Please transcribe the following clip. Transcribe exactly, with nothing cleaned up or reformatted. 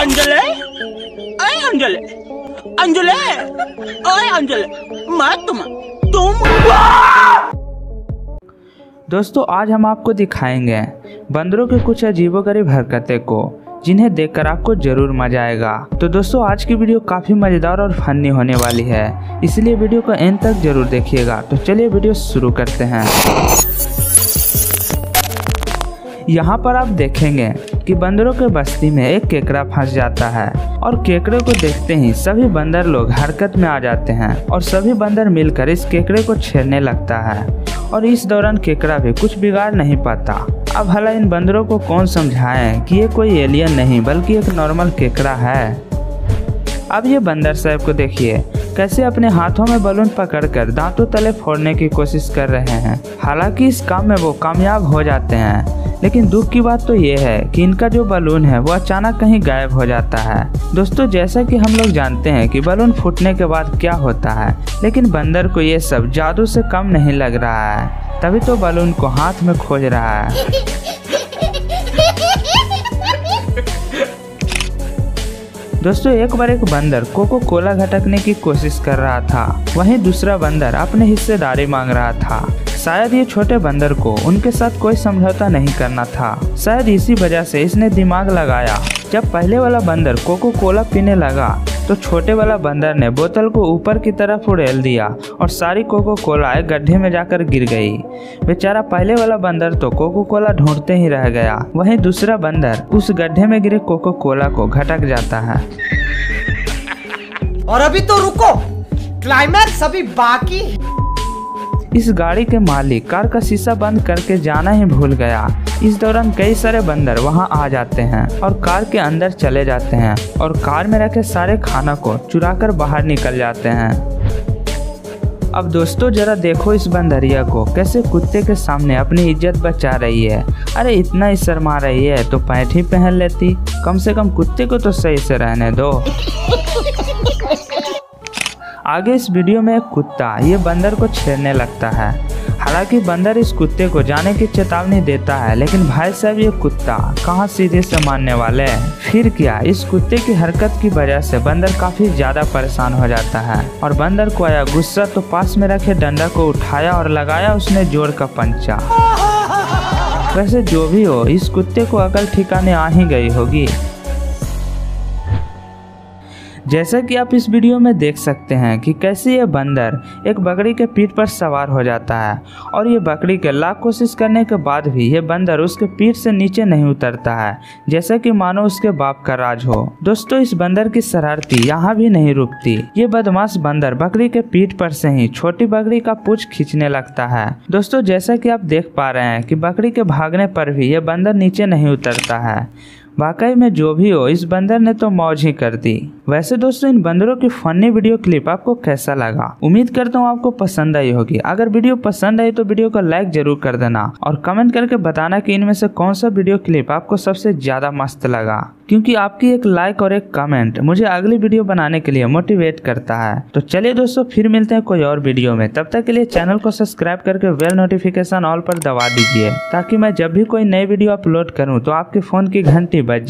अंजले, अरे अंजले, अंजले, अरे अंजले, मार तुम, तुम। दोस्तों आज हम आपको दिखाएंगे बंदरों के कुछ अजीबोगरीब हरकतें को, जिन्हें देखकर आपको जरूर मजा आएगा। तो दोस्तों आज की वीडियो काफी मजेदार और फनी होने वाली है, इसलिए वीडियो को एंड तक जरूर देखिएगा। तो चलिए वीडियो शुरू करते हैं। यहाँ पर आप देखेंगे कि बंदरों के बस्ती में एक केकड़ा फंस जाता है और केकड़े को देखते ही सभी बंदर लोग हरकत में आ जाते हैं और सभी बंदर मिलकर इस केकड़े को छेड़ने लगता है और इस दौरान केकड़ा भी कुछ बिगाड़ नहीं पाता। अब भला इन बंदरों को कौन समझाए कि ये कोई एलियन नहीं बल्कि एक नॉर्मल केकड़ा है। अब ये बंदर साहब को देखिए कैसे अपने हाथों में बलून पकड़कर दांतों तले फोड़ने की कोशिश कर रहे हैं। हालांकि इस काम में वो कामयाब हो जाते हैं, लेकिन दुख की बात तो ये है कि इनका जो बलून है वो अचानक कहीं गायब हो जाता है। दोस्तों जैसा कि हम लोग जानते हैं कि बलून फूटने के बाद क्या होता है, लेकिन बंदर को ये सब जादू से कम नहीं लग रहा है, तभी तो बलून को हाथ में खोज रहा है। दोस्तों एक बार एक बंदर कोको कोला घटकने की कोशिश कर रहा था, वहीं दूसरा बंदर अपने हिस्सेदारी मांग रहा था। शायद ये छोटे बंदर को उनके साथ कोई समझौता नहीं करना था, शायद इसी वजह से इसने दिमाग लगाया। जब पहले वाला बंदर कोको कोला पीने लगा तो छोटे वाला बंदर ने बोतल को ऊपर की तरफ उड़ेल दिया और सारी कोको कोला एक गड्ढे में जाकर गिर गई। बेचारा पहले वाला बंदर तो कोको कोला ढूंढते ही रह गया, वहीं दूसरा बंदर उस गड्ढे में गिरे कोको कोला को घटक जाता है। और अभी तो रुको, क्लाइमैक्स अभी बाकी। इस गाड़ी के मालिक कार का शीशा बंद करके जाना ही भूल गया। इस दौरान कई सारे बंदर वहां आ जाते हैं और कार के अंदर चले जाते हैं और कार में रखे सारे खाना को चुराकर बाहर निकल जाते हैं। अब दोस्तों जरा देखो इस बंदरिया को कैसे कुत्ते के सामने अपनी इज्जत बचा रही है। अरे इतना ही शर्मा रही है तो पैंट ही पहन लेती, कम से कम कुत्ते को तो सही से रहने दो। आगे इस वीडियो में एक कुत्ता ये बंदर को छेड़ने लगता है। हालांकि बंदर इस कुत्ते को जाने की चेतावनी देता है, लेकिन भाई साहब ये कुत्ता कहाँ सीधे से मानने वाले हैं। फिर क्या, इस कुत्ते की हरकत की वजह से बंदर काफी ज्यादा परेशान हो जाता है और बंदर को आया गुस्सा तो पास में रखे डंडा को उठाया और लगाया उसने जोर का पंचा। वैसे जो भी हो, इस कुत्ते को अकल ठिकाने आ ही गई होगी। जैसा कि आप इस वीडियो में देख सकते हैं कि कैसे ये बंदर एक बकरी के पीठ पर सवार हो जाता है और ये बकरी के लाख कोशिश करने के बाद भी ये बंदर उसके पीठ से नीचे नहीं उतरता है, जैसा कि मानो उसके बाप का राज हो। दोस्तों इस बंदर की शरारती यहाँ भी नहीं रुकती। ये बदमाश बंदर बकरी के पीठ पर से ही छोटी बकरी का पूंछ खींचने लगता है। दोस्तों जैसा कि आप देख पा रहे हैं कि बकरी के भागने पर भी ये बंदर नीचे नहीं उतरता है। वाकई में जो भी हो, इस बंदर ने तो मौज ही कर दी। वैसे दोस्तों इन बंदरों की फनी वीडियो क्लिप आपको कैसा लगा, उम्मीद करता हूँ आपको पसंद आई होगी। अगर वीडियो पसंद आई तो वीडियो को लाइक जरूर कर देना और कमेंट करके बताना कि इनमें से कौन सा वीडियो क्लिप आपको सबसे ज्यादा मस्त लगा, क्योंकि आपकी एक लाइक और एक कमेंट मुझे अगली वीडियो बनाने के लिए मोटिवेट करता है। तो चलिए दोस्तों फिर मिलते हैं कोई और वीडियो में, तब तक के लिए चैनल को सब्सक्राइब करके बेल नोटिफिकेशन ऑल पर दबा दीजिए ताकि मैं जब भी कोई नई वीडियो अपलोड करूँ तो आपके फोन की घंटी बज